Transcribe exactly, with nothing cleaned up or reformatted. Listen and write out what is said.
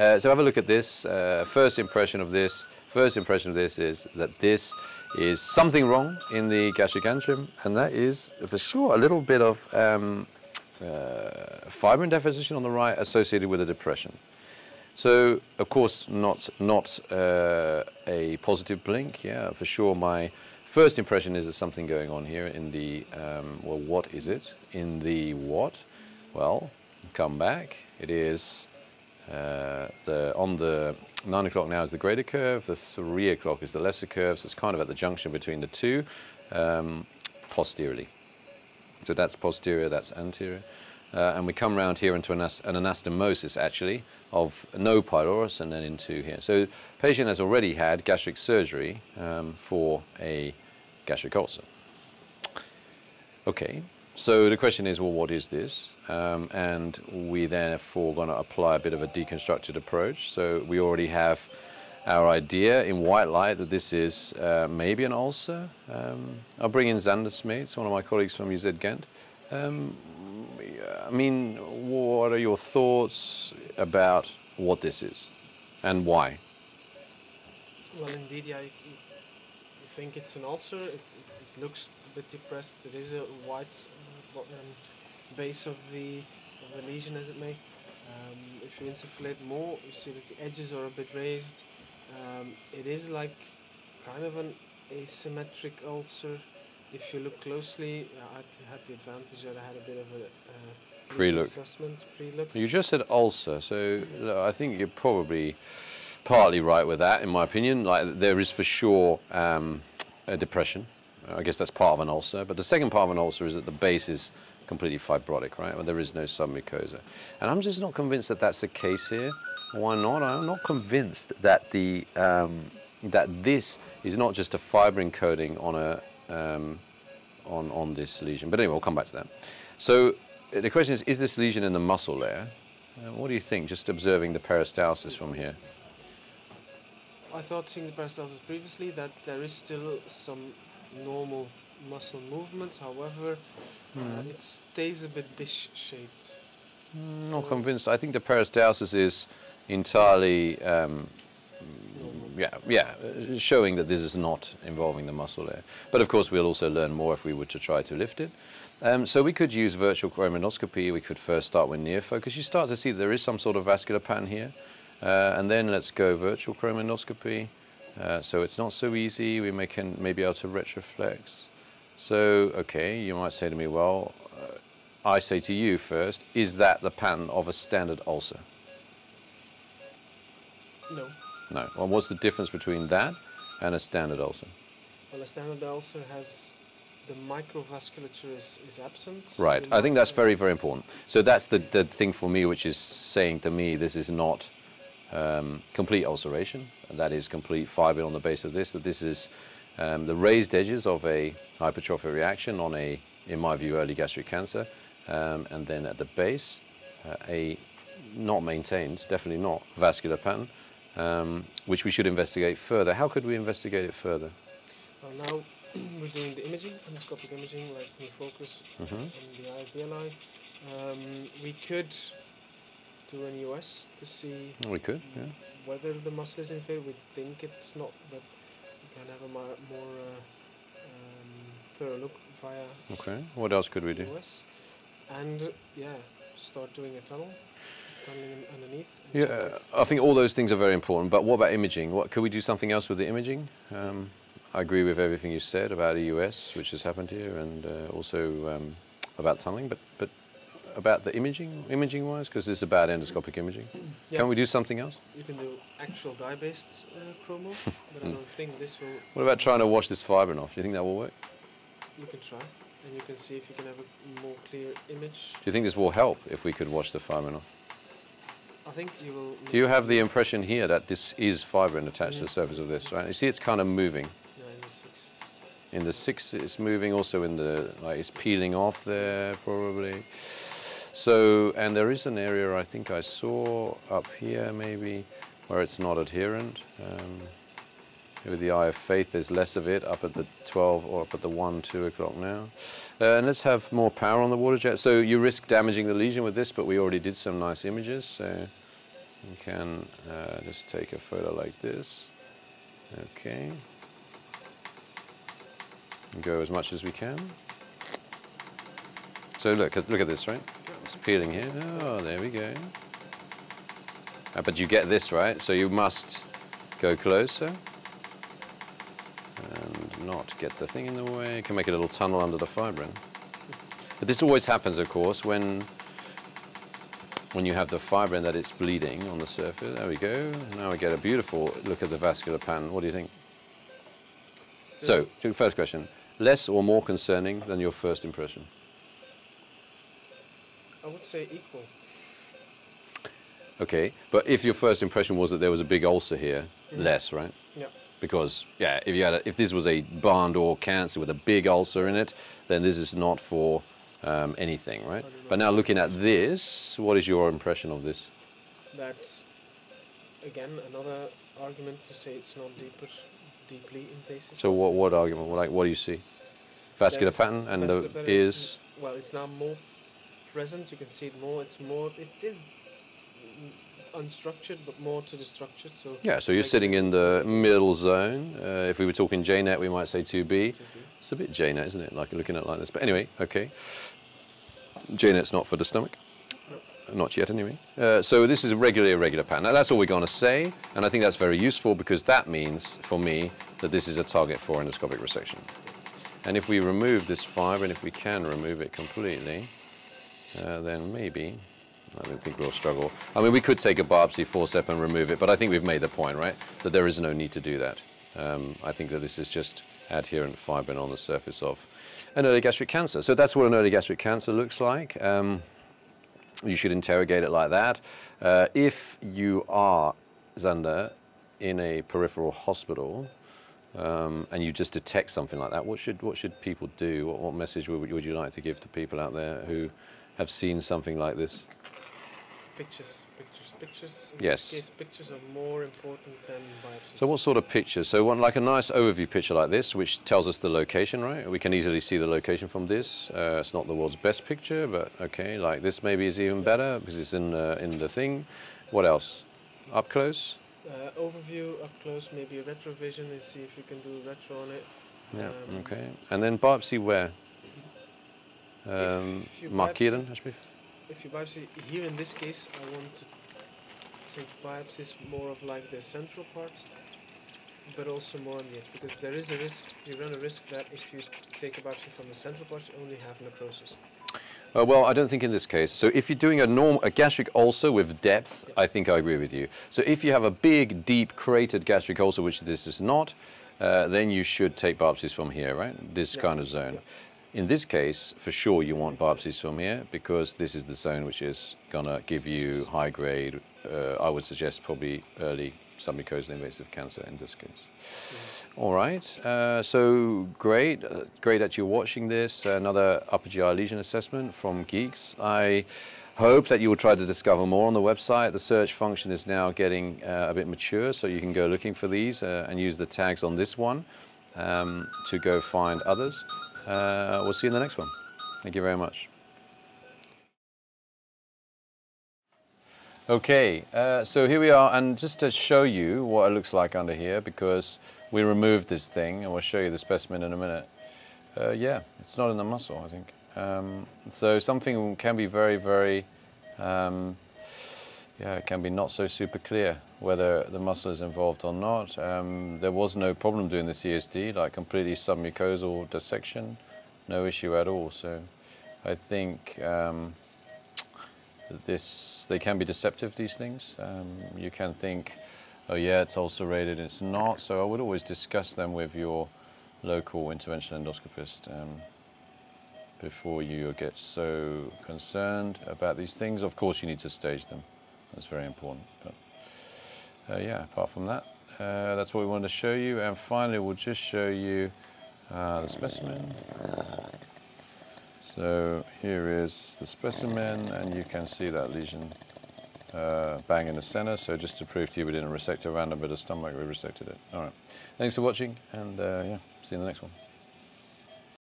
Uh, so have a look at this. Uh, first impression of this. First impression of this is that this is something wrong in the gastricantrum, and that is for sure a little bit of um, uh, fibrin deposition on the right associated with a depression. So of course not not uh, a positive blink. Yeah, for sure. My first impression is there's something going on here in the um, well. What is it in the what? Well, come back. It is. Uh, the, on the nine o'clock now is the greater curve, the three o'clock is the lesser curve, so it's kind of at the junction between the two, um, posteriorly. So that's posterior, that's anterior. Uh, and we come round here into an, an anastomosis, actually, of no pylorus and then into here. So the patient has already had gastric surgery um, for a gastric ulcer. Okay. So the question is, well, what is this? Um, and we therefore going to apply a bit of a deconstructed approach. So we already have our idea in white light that this is uh, maybe an ulcer. Um, I'll bring in Xander Smets, one of my colleagues from U Z Ghent. Um, I mean, what are your thoughts about what this is and why? Well, indeed, yeah, I think it's an ulcer. It, it, it looks a bit depressed. It is a white... Um, base of the, of the lesion, as it may. Um, if you insufflate more, you see that the edges are a bit raised. Um, it is like kind of an asymmetric ulcer. If you look closely, I had the advantage that I had a bit of a uh, pre-look assessment. Pre-look. You just said ulcer, so look, I think you're probably partly right with that, in my opinion. Like there is for sure um, a depression. I guess that's part of an ulcer, but the second part of an ulcer is that the base is completely fibrotic, right? Well, there is no submucosa. And I'm just not convinced that that's the case here. Why not? I'm not convinced that the um, that this is not just a fibrin coating on a um, on on this lesion. But anyway, we'll come back to that. So the question is: is this lesion in the muscle layer? Uh, what do you think? Just observing the peristalsis from here. I thought, seeing the peristalsis previously, that there is still some normal muscle movement, however, mm. uh, it stays a bit dish-shaped. Mm, so not convinced. I think the peristalsis is entirely, um, yeah, yeah, showing that this is not involving the muscle there. But of course, we'll also learn more if we were to try to lift it. Um, so we could use virtual chrominoscopy. We could first start with near focus. You start to see there is some sort of vascular pattern here, uh, and then let's go virtual chrominoscopy. Uh, so it's not so easy. We may can maybe able to retroflex. So, okay, you might say to me, well, uh, I say to you first, is that the pattern of a standard ulcer? No. No. Well, what's the difference between that and a standard ulcer? Well, a standard ulcer has the microvasculature is, is absent. Right. I think that's very, very important. So that's the, the thing for me, which is saying to me this is not um, complete ulceration. That is complete fibrin on the base of this, that this is um, the raised edges of a hypertrophic reaction on a, in my view, early gastric cancer, um, and then at the base, uh, a not maintained, definitely not, vascular pattern, um, which we should investigate further. How could we investigate it further? Well, now we're doing the imaging, endoscopic imaging, like we focus mm-hmm. on the I A P L I. Um, we could do an U S to see we could, yeah. whether the muscle is in failure. We think it's not, but we can have a more... more uh, thorough look via okay. What else could we do? U S And yeah, start doing a tunnel, tunneling underneath. Yeah, uh, I think all those things are very important. But what about imaging? What could we do something else with the imaging? Um, I agree with everything you said about E U S, which has happened here, and uh, also um, about tunneling. But but about the imaging, imaging wise, because this is about endoscopic imaging. Yeah. Can we do something else? You can do actual dye-based uh, chromo, but I don't think this will. What about trying to wash this fibrin off? Do you think that will work? You can try, and you can see if you can have a more clear image. Do you think this will help if we could wash the fibrin off? I think you will... Do you have the impression here that this is fibrin attached yeah. to the surface of this, right? You see it's kind of moving. No, in the sixth. In the sixth it's moving, also in the... like it's peeling off there, probably. So, and there is an area I think I saw up here, maybe, where it's not adherent. Um, With the eye of faith, there's less of it up at the twelve or up at the one, two o'clock now. Uh, and let's have more power on the water jet. So you risk damaging the lesion with this, but we already did some nice images. So You can uh, just take a photo like this. Okay. Go as much as we can. So look at look at this, right? It's peeling here. Oh, there we go. Uh, but you get this, right? So you must go closer and not get the thing in the way. You can make a little tunnel under the fibrin. But this always happens, of course, when when you have the fibrin that it's bleeding on the surface. There we go. Now we get a beautiful look at the vascular pan. What do you think? Still. So, to the first question, less or more concerning than your first impression? I would say equal. Okay, but if your first impression was that there was a big ulcer here, mm-hmm. less, right? Yeah. Because, yeah, if you had a, if this was a barn door cancer with a big ulcer in it, then this is not for um, anything, right? But now looking at this, what is your impression of this? That's, again, another argument to say it's not deeper, deeply invasive. So what, what argument? Like, what do you see? Vascular pattern and vascular the pattern is, is... Well, it's now more present, you can see it more, it's more, it is... unstructured, but more to the structured. So yeah, so you're like sitting in the middle zone. Uh, if we were talking J net, we might say two B. It's a bit J net, isn't it? Like looking at it like this. But anyway, okay. J net's not for the stomach. No. Not yet, anyway. Uh, so this is a regular irregular pattern. Now, that's all we're going to say, and I think that's very useful because that means, for me, that this is a target for endoscopic resection. Yes. And if we remove this fibre, and if we can remove it completely, uh, then maybe... I don't think we'll struggle. I mean, we could take a biopsy forcep and remove it, but I think we've made the point, right? That there is no need to do that. Um, I think that this is just adherent fibrin on the surface of an early gastric cancer. So that's what an early gastric cancer looks like. Um, you should interrogate it like that. Uh, if you are, Xander, in a peripheral hospital um, and you just detect something like that, what should, what should people do? What, what message would, would you like to give to people out there who have seen something like this? Pictures, pictures, pictures. In yes. this case, pictures are more important than biopsies. So what sort of pictures? So one, like a nice overview picture like this, which tells us the location, right? We can easily see the location from this. Uh, it's not the world's best picture, but okay, like this maybe is even better because it's in, uh, in the thing. What else? Up close? Uh, overview, up close, maybe a retrovision and see if you can do retro on it. Yeah, um, okay. And then biopsy where? Um, Markieren, alsjeblieft. If you biopsy, here in this case, I want to take biopsies more of like the central part, but also more on the edge, because there is a risk, you run a risk that if you take a biopsy from the central part, you only have necrosis. Uh, well, I don't think in this case. So if you're doing a, norm, a gastric ulcer with depth, yeah. I think I agree with you. So if you have a big, deep, cratered gastric ulcer, which this is not, uh, then you should take biopsies from here, right? This yeah. kind of zone. Yeah. In this case, for sure you want biopsies from here because this is the zone which is going to give you high grade, uh, I would suggest probably early submucosal invasive cancer in this case. Yeah. All right, uh, so great, uh, great that you're watching this, another upper G I lesion assessment from Geeks. I hope that you will try to discover more on the website. The search function is now getting uh, a bit mature, so you can go looking for these uh, and use the tags on this one um, to go find others. Uh, we'll see you in the next one. Thank you very much. Okay, uh, so here we are, and just to show you what it looks like under here, because we removed this thing, and we'll show you the specimen in a minute. Uh, yeah, it's not in the muscle, I think. Um, so something can be very, very, um, yeah, it can be not so super clear whether the muscle is involved or not. Um, there was no problem doing the E S D, like completely submucosal dissection, no issue at all. So I think um, this, they can be deceptive, these things. Um, you can think, oh yeah, it's ulcerated, it's not. So I would always discuss them with your local interventional endoscopist um, before you get so concerned about these things. Of course, you need to stage them. That's very important. But Uh, yeah, apart from that, uh, that's what we wanted to show you. And finally, we'll just show you uh, the specimen. So here is the specimen, and you can see that lesion uh, bang in the center. So just to prove to you we didn't resect a random bit of stomach, we resected it. All right. Thanks for watching, and uh, yeah, see you in the next one.